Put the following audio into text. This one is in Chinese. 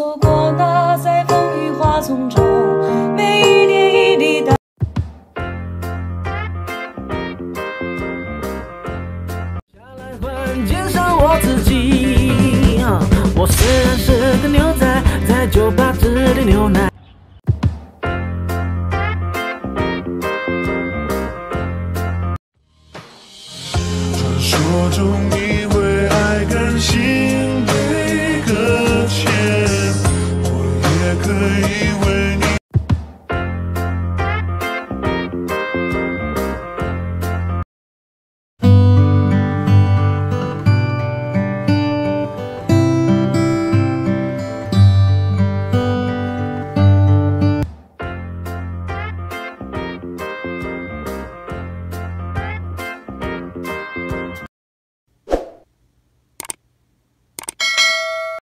走过那在风雨花丛中。每一